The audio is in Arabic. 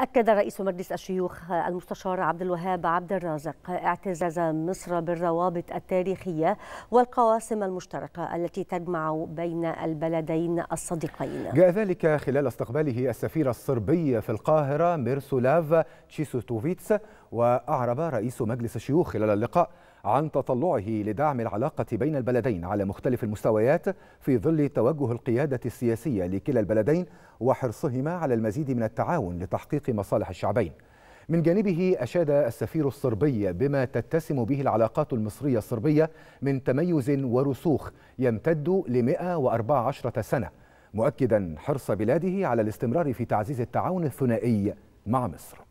أكد رئيس مجلس الشيوخ المستشار عبد الوهاب عبد الرازق اعتزاز مصر بالروابط التاريخية والقواسم المشتركة التي تجمع بين البلدين الصديقين. جاء ذلك خلال استقباله السفير الصربي في القاهرة ميرسلاف تشيسوتوفيتس، وأعرب رئيس مجلس الشيوخ خلال اللقاء عن تطلعه لدعم العلاقة بين البلدين على مختلف المستويات في ظل توجه القيادة السياسية لكلا البلدين وحرصهما على المزيد من التعاون لتحقيق مصالح الشعبين. من جانبه أشاد السفير الصربي بما تتسم به العلاقات المصرية الصربية من تميز ورسوخ يمتد ل 114 سنة، مؤكدا حرص بلاده على الاستمرار في تعزيز التعاون الثنائي مع مصر.